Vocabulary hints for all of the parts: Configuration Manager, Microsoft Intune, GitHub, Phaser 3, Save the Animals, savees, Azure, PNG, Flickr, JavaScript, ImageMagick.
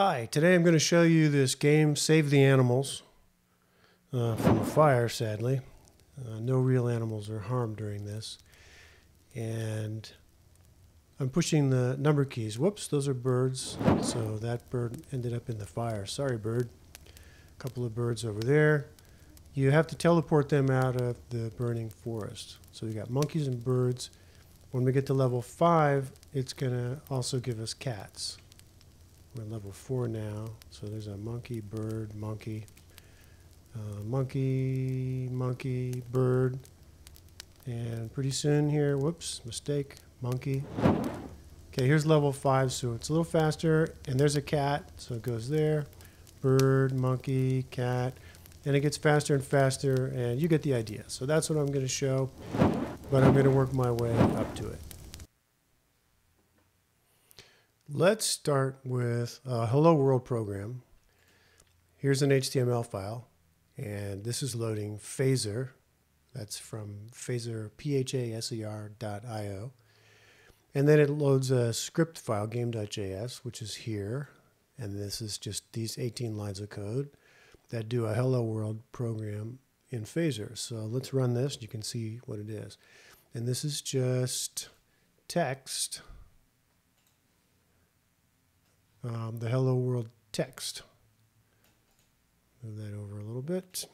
Hi, today I'm going to show you this game, Save the Animals, from a fire, sadly. No real animals are harmed during this. And I'm pushing the number keys. Whoops, those are birds. So that bird ended up in the fire. Sorry, bird. A couple of birds over there. You have to teleport them out of the burning forest. So we got monkeys and birds. When we get to level 5, it's going to also give us cats. We're at level 4 now, so there's a monkey, bird, monkey, monkey, bird, and pretty soon here, whoops, mistake, monkey. Okay, here's level 5, so it's a little faster, and there's a cat, so it goes there, bird, monkey, cat, and it gets faster and faster, and you get the idea. So that's what I'm going to show, but I'm going to work my way up to it. Let's start with a Hello World program. Here's an HTML file, and this is loading Phaser. That's from Phaser, phaser.io. And then it loads a script file, game.js, which is here. And this is just these 18 lines of code that do a Hello World program in Phaser. So let's run this. You can see what it is. And this is just text. The Hello World text. Move that over a little bit.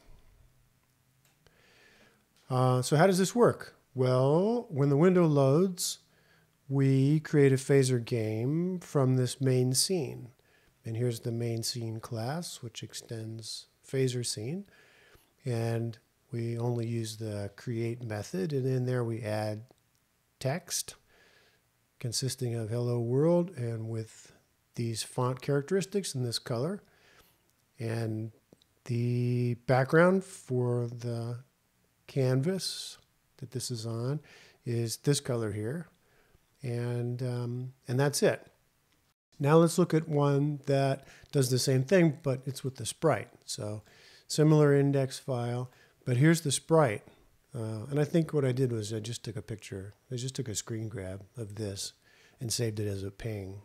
So how does this work? Well, when the window loads, we create a Phaser game from this main scene. And here's the main scene class, which extends Phaser scene. And we only use the create method. And in there we add text consisting of Hello World and with these font characteristics in this color, and the background for the canvas that this is on is this color here, and that's it. Now let's look at one that does the same thing, but it's with the sprite. So similar index file, but here's the sprite, and I think what I did was I just took a picture. I just took a screen grab of this and saved it as a png.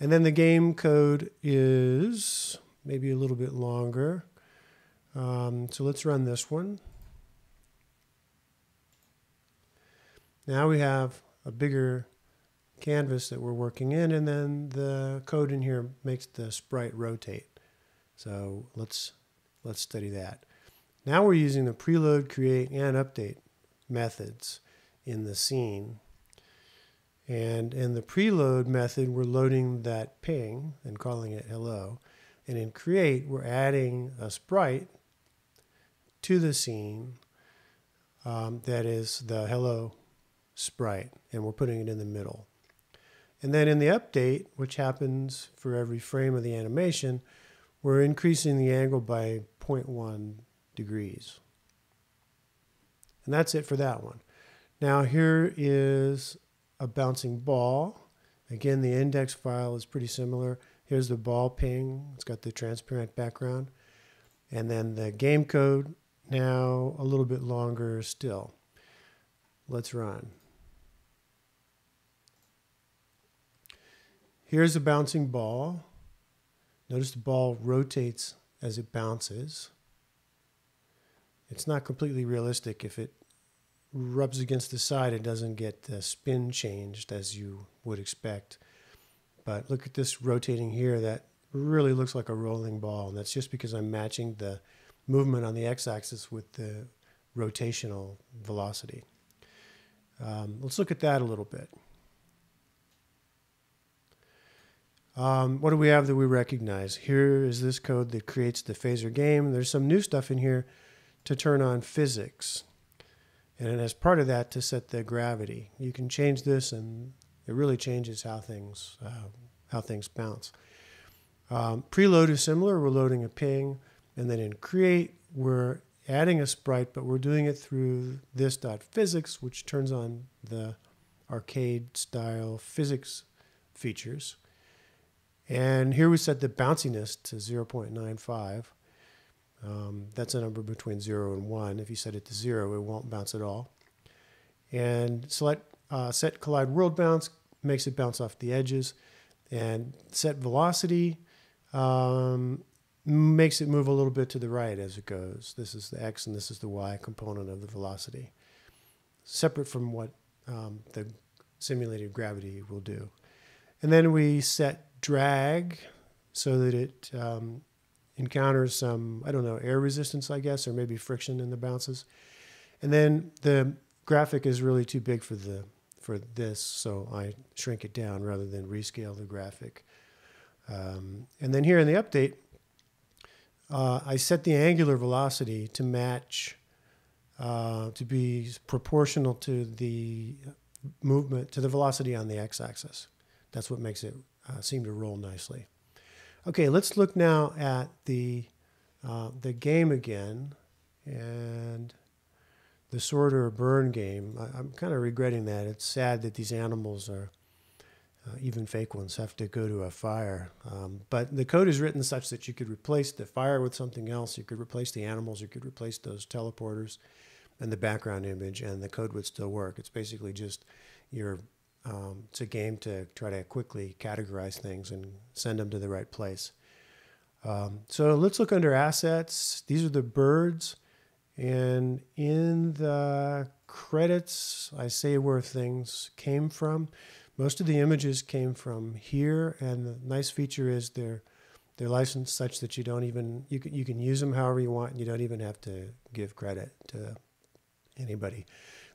And then the game code is maybe a little bit longer. So let's run this one. Now we have a bigger canvas that we're working in, and then the code in here makes the sprite rotate. So let's study that. Now we're using the preload, create, and update methods in the scene. And in the preload method, we're loading that ping and calling it hello. And in create, we're adding a sprite to the scene that is the hello sprite. And we're putting it in the middle. And then in the update, which happens for every frame of the animation, we're increasing the angle by 0.1 degrees. And that's it for that one. Now here is a bouncing ball. Again, the index file is pretty similar. Here's the ball ping. It's got the transparent background. And then the game code, now a little bit longer still. Let's run. Here's a bouncing ball. Notice the ball rotates as it bounces. It's not completely realistic. If it rubs against the side, it doesn't get the spin changed as you would expect. But look at this rotating here. That really looks like a rolling ball. And that's just because I'm matching the movement on the x-axis with the rotational velocity. Let's look at that a little bit. What do we have that we recognize? Here is this code that creates the Phaser game. There's some new stuff in here to turn on physics. And as part of that, to set the gravity. You can change this, and it really changes how things bounce. Preload is similar. We're loading a ping. And then in create, we're adding a sprite, but we're doing it through this.physics, which turns on the arcade-style physics features. And here we set the bounciness to 0.95. That's a number between 0 and 1. If you set it to 0, it won't bounce at all. And set collide world bounce makes it bounce off the edges. And set velocity makes it move a little bit to the right as it goes. This is the X and this is the Y component of the velocity, separate from what the simulated gravity will do. And then we set drag so that it encounters some, I don't know, air resistance, I guess, or maybe friction in the bounces. And then the graphic is really too big for the for this, so I shrink it down rather than rescale the graphic. And then here in the update, I set the angular velocity to match, to be proportional to the movement, to the velocity on the x-axis. That's what makes it seem to roll nicely. Okay, let's look now at the game again, and the sort or burn game. I'm kind of regretting that. It's sad that these animals are, even fake ones, have to go to a fire. But the code is written such that you could replace the fire with something else. You could replace the animals. You could replace those teleporters and the background image, and the code would still work. It's basically just your... it's a game to try to quickly categorize things and send them to the right place. So let's look under assets. These are the birds. And in the credits, I say where things came from. Most of the images came from here. And the nice feature is they're licensed such that you don't even, you can use them however you want, and you don't even have to give credit to anybody.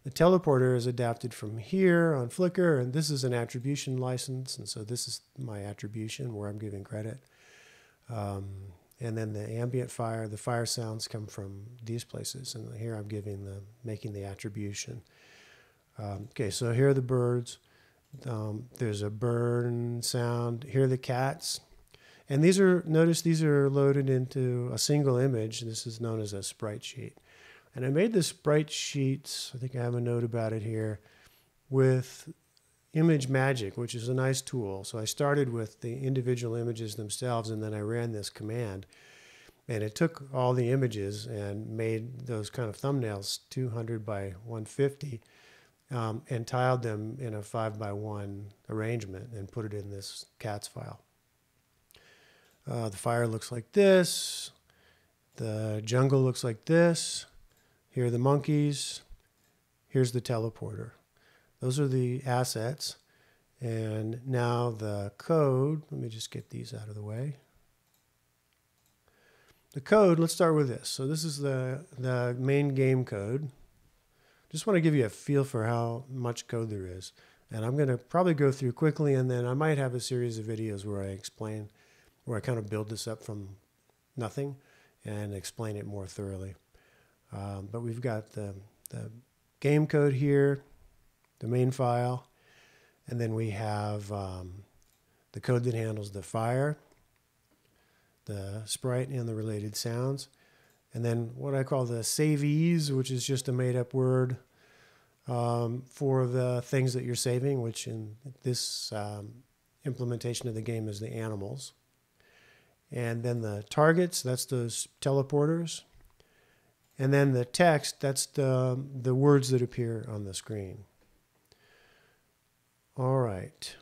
The teleporter is adapted from here on Flickr, and this is an attribution license, and so this is my attribution where I'm giving credit. And then the ambient fire, the fire sounds come from these places, and here I'm giving the, making the attribution. Okay, so here are the birds. There's a burn sound. Here are the cats. And these are, notice these are loaded into a single image. This is known as a sprite sheet. And I made the sprite sheets, I think I have a note about it here, with ImageMagick, which is a nice tool. So I started with the individual images themselves, and then I ran this command. And it took all the images and made those kind of thumbnails, 200 by 150, and tiled them in a 5 by 1 arrangement and put it in this cats file. The fire looks like this. The jungle looks like this. Here are the monkeys. Here's the teleporter. Those are the assets. And now the code, let me just get these out of the way. The code, let's start with this. So this is the main game code. Just want to give you a feel for how much code there is. And I'm going to probably go through quickly, and then I might have a series of videos where I explain, where I kind of build this up from nothing and explain it more thoroughly. But we've got the game code here, the main file, and then we have the code that handles the fire, the sprite, and the related sounds. And then what I call the savees, which is just a made-up word for the things that you're saving, which in this implementation of the game is the animals. And then the targets, that's those teleporters. And then the text, that's the words that appear on the screen. All right.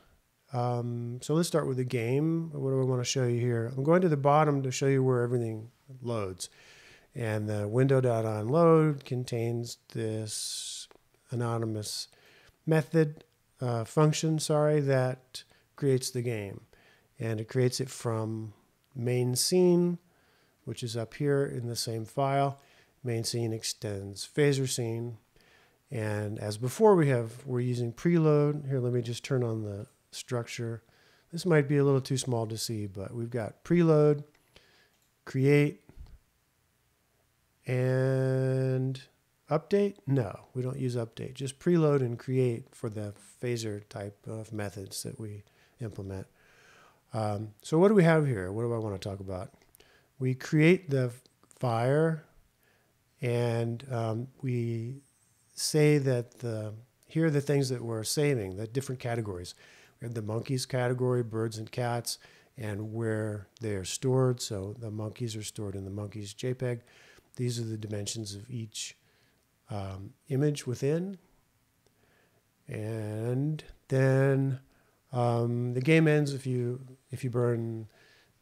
So let's start with the game. What do I want to show you here? I'm going to the bottom to show you where everything loads. And the window.onload contains this anonymous method, function, sorry, that creates the game. And it creates it from main scene, which is up here in the same file. Main scene extends phaser scene, and as before we're using preload. Here, let me just turn on the structure. This might be a little too small to see, but we've got preload, create, and update. No, we don't use update, just preload and create for the phaser type of methods that we implement. So what do we have here? What do I want to talk about? We create the fire, and we say that here are the things that we're saving, the different categories. We have the monkeys category, birds and cats, and where they are stored. So the monkeys are stored in the monkeys JPEG. These are the dimensions of each image within. And then the game ends if you burn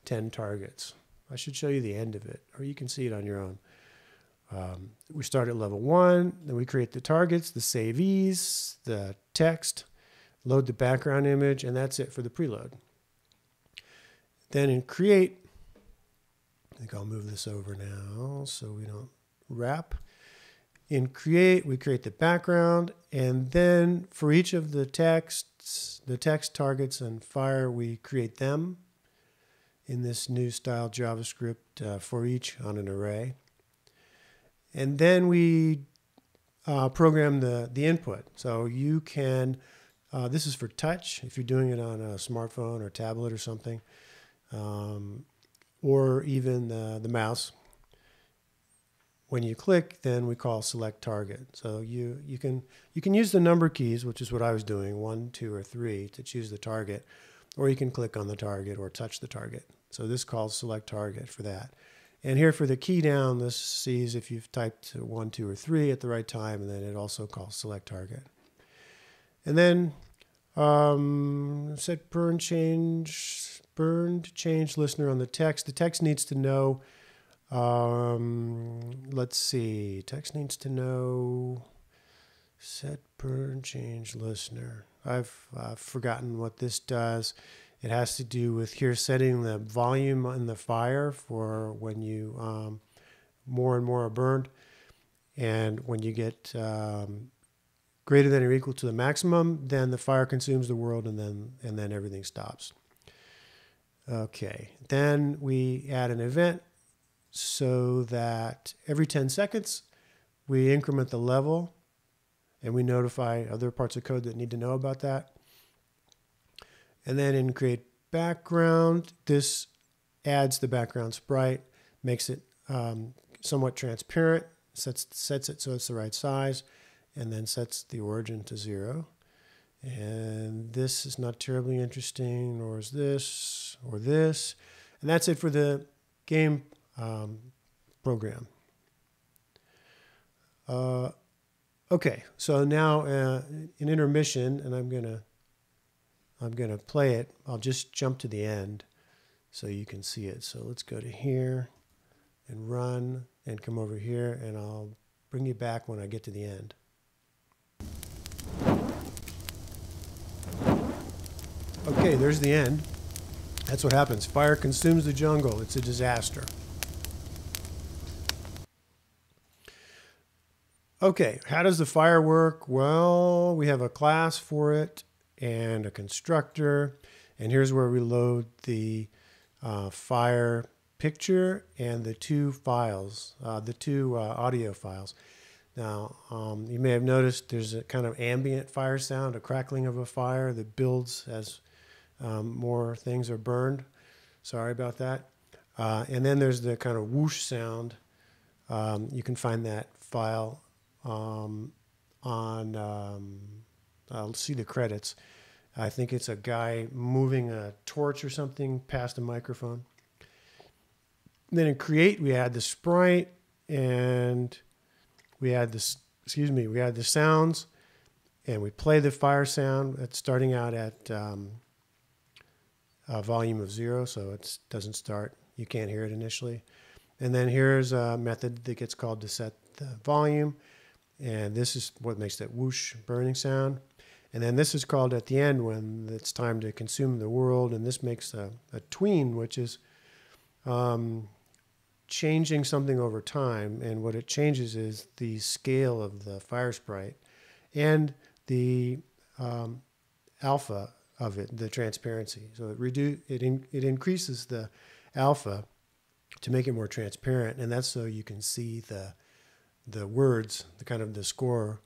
10 targets. I should show you the end of it, or you can see it on your own. We start at level 1, then we create the targets, the savees, the text, load the background image, and that's it for the preload. Then in create, I think I'll move this over now so we don't wrap. In create, we create the background, and then for each of the texts, the text targets and fire, we create them in this new style JavaScript for each on an array. And then we program the input. So you can, this is for touch, if you're doing it on a smartphone or tablet or something, or even the mouse. When you click, then we call select target. So you can use the number keys, which is what I was doing, 1, 2, or 3, to choose the target, or you can click on the target or touch the target. So this calls select target for that. And here for the key down, this sees if you've typed 1, 2, or 3 at the right time, and then it also calls select target. And then set burned change listener on the text. The text needs to know, let's see, text needs to know set burned change listener. I've forgotten what this does. It has to do with here setting the volume on the fire for when you more and more are burned. And when you get greater than or equal to the maximum, then the fire consumes the world, and then everything stops. Okay, then we add an event so that every 10 seconds we increment the level, and we notify other parts of code that need to know about that. And then in create background, this adds the background sprite, makes it somewhat transparent, sets it so it's the right size, and then sets the origin to 0. And this is not terribly interesting, nor is this, or this. And that's it for the game program. Okay, so now in intermission, and I'm gonna play it. I'll just jump to the end so you can see it. So let's go to here and run and come over here, and I'll bring you back when I get to the end. Okay, there's the end. That's what happens. Fire consumes the jungle. It's a disaster. Okay, how does the fire work? Well, we have a class for it and a constructor, and here's where we load the fire picture and the two files, audio files. Now, you may have noticed there's a kind of ambient fire sound, a crackling of a fire that builds as more things are burned. Sorry about that. And then there's the kind of whoosh sound. You can find that file on... I'll see the credits. I think it's a guy moving a torch or something past a microphone. Then in create, we add the sprite, and we add this, we add the sounds, and we play the fire sound. It's starting out at a volume of 0, so it doesn't start. You can't hear it initially. And then here's a method that gets called to set the volume, and this is what makes that whoosh burning sound. And then this is called at the end when it's time to consume the world, and this makes a tween, which is changing something over time. And what it changes is the scale of the fire sprite and the alpha of it, the transparency. So it increases the alpha to make it more transparent, and that's so you can see the words, the kind of the score,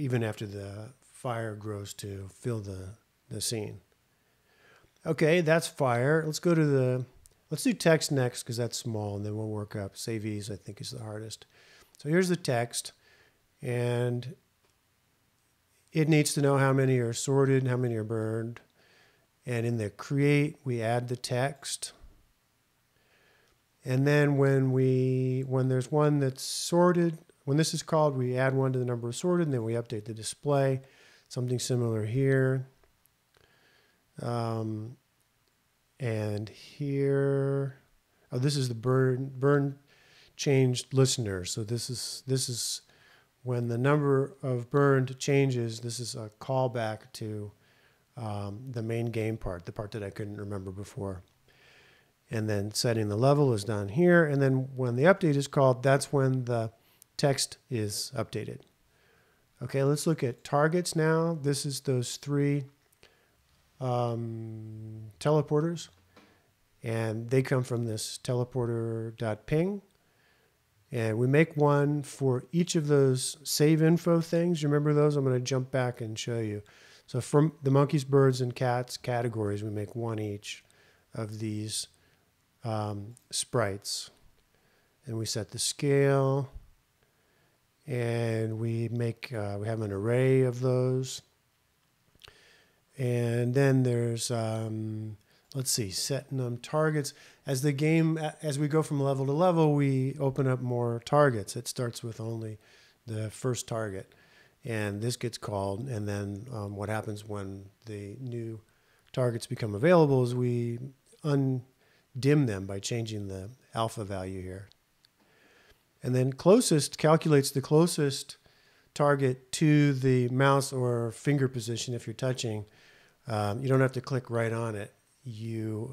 even after the fire grows to fill the scene. Okay, that's fire. Let's go to let's do text next, because that's small, and then we'll work up. Savees, I think, is the hardest. So here's the text, and it needs to know how many are sorted, how many are burned. And in the create, we add the text. And then when there's one that's sorted, when this is called, we add one to the number of sorted, and then we update the display. Something similar here. And here, oh, this is the burn changed listener. So this is when the number of burned changes. This is a callback to the main game part, the part that I couldn't remember before. And then setting the level is done here. And then when the update is called, that's when the text is updated. Okay, let's look at targets now. This is those three teleporters. And they come from this teleporter.ping. And we make one for each of those save info things. You remember those? I'm going to jump back and show you. So from the monkeys, birds, and cats categories, we make one each of these sprites. And we set the scale. And we make we have an array of those. And then there's let's see, set num targets. As the game, as we go from level to level, we open up more targets. It starts with only the first target, and this gets called. And then what happens when the new targets become available is we undim them by changing the alpha value here. And then closest calculates the closest target to the mouse or finger position if you're touching. You don't have to click right on it. You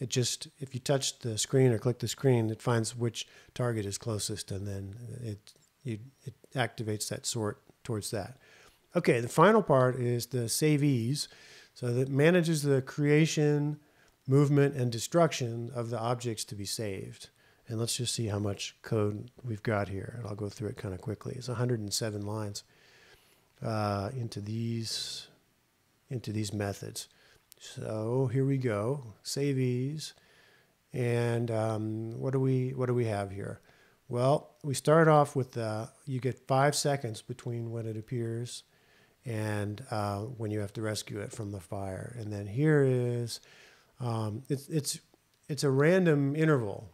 it just, if you touch the screen or click the screen, it finds which target is closest, and then it activates that sort towards that. Okay, the final part is the savees. So that manages the creation, movement, and destruction of the objects to be saved. And let's just see how much code we've got here. And I'll go through it kind of quickly. It's 107 lines into these methods. So here we go. Savees. And what do we have here? Well, we start off with you get 5 seconds between when it appears and when you have to rescue it from the fire. And then here is it's a random interval.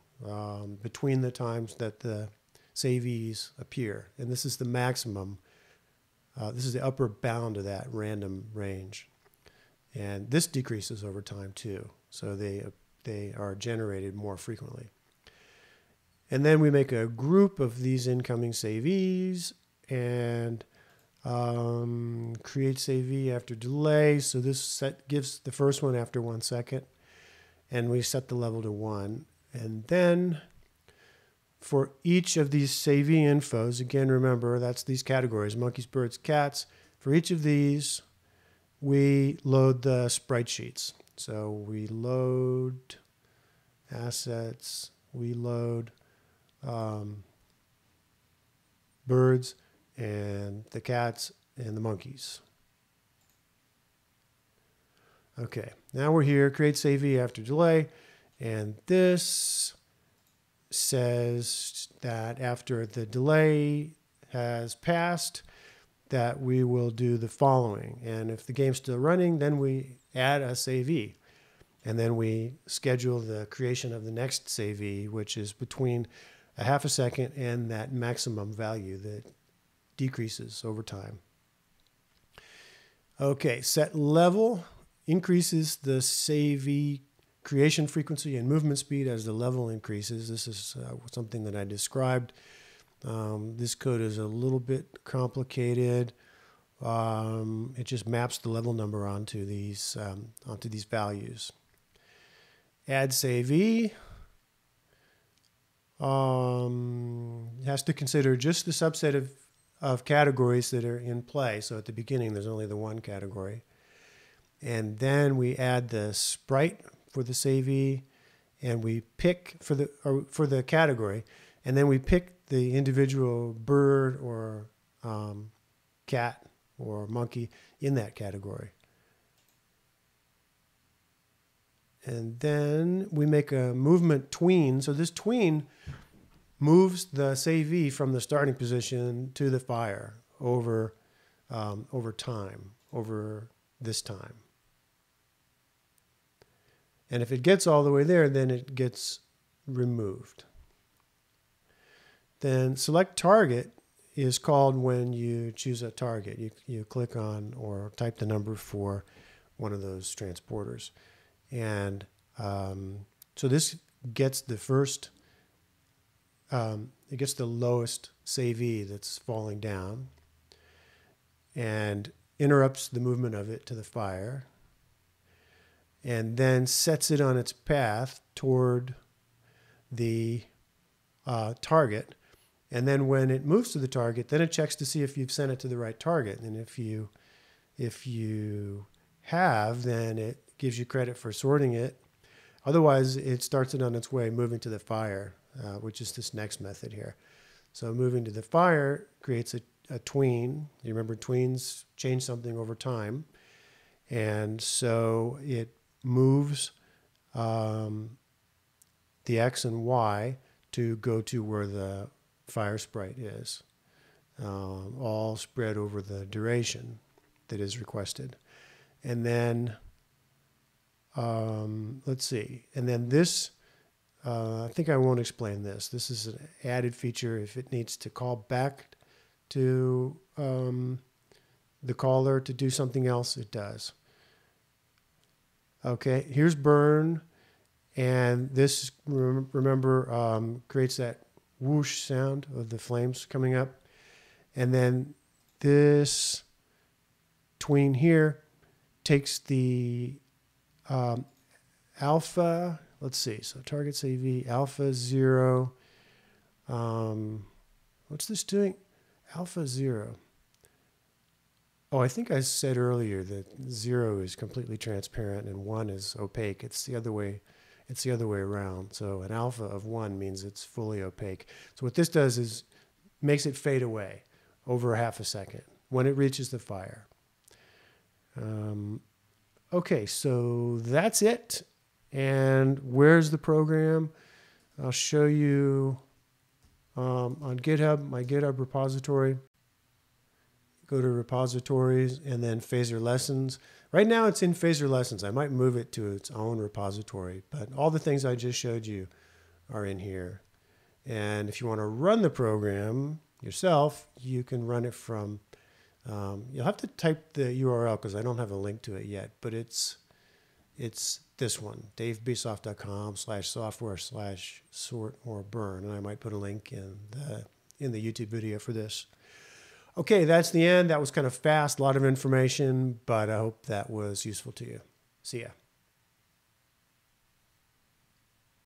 Between the times that the savees appear. And this is the maximum. This is the upper bound of that random range. And this decreases over time too. So they are generated more frequently. And then we make a group of these incoming savees and create savee after delay. So this set gives the first one after 1 second. And we set the level to 1. And then for each of these savee infos, again, remember that's these categories, monkeys, birds, cats. For each of these, we load the sprite sheets. So we load assets, we load birds and the cats and the monkeys. Okay, now we're here, create savee after delay. And this says that after the delay has passed, that we will do the following. And if the game's still running, then we add a savee. And then we schedule the creation of the next savee, which is between a half a second and that maximum value that decreases over time. Okay, set level increases the savee creation frequency and movement speed as the level increases. This is something that I described. This code is a little bit complicated. It just maps the level number onto these values. Add savee has to consider just the subset of categories that are in play. So at the beginning, there's only the one category, and then we add the sprite for the savee, and we pick for the category, and then we pick the individual bird or cat or monkey in that category. And then we make a movement tween. So this tween moves the savee from the starting position to the fire over this time. And if it gets all the way there, then it gets removed. Then select target is called when you choose a target. You click on or type the number for one of those transporters. And So this gets the first, it gets the lowest savee that's falling down and interrupts the movement of it to the fire, and then sets it on its path toward the target. And then when it moves to the target, then it checks to see if you've sent it to the right target. And if you have, then it gives you credit for sorting it. Otherwise, it starts it on its way moving to the fire, which is this next method here. So moving to the fire creates a tween. You remember tweens change something over time. And so it moves the X and Y to go to where the fire sprite is, all spread over the duration that is requested. And then, let's see, and then this, I think I won't explain this. This is an added feature if it needs to call back to the caller to do something else, it does. Okay, here's burn, and this, remember, creates that whoosh sound of the flames coming up. And then this tween here takes the alpha, let's see, so target CV, alpha 0. What's this doing? Alpha 0. Oh, I think I said earlier that 0 is completely transparent and 1 is opaque. It's the other way. It's the other way around. So an alpha of 1 means it's fully opaque. So what this does is makes it fade away over half a second when it reaches the fire. Okay, so that's it. And where's the program? I'll show you on GitHub, my GitHub repository. Go to repositories and then Phaser Lessons. Right now it's in Phaser Lessons. I might move it to its own repository, but all the things I just showed you are in here. And if you want to run the program yourself, you can run it from, you'll have to type the URL because I don't have a link to it yet, but it's this one, davebsoft.com/software/sort-or-burn. And I might put a link in the YouTube video for this. Okay, that's the end. That was kind of fast, a lot of information, but I hope that was useful to you. See ya.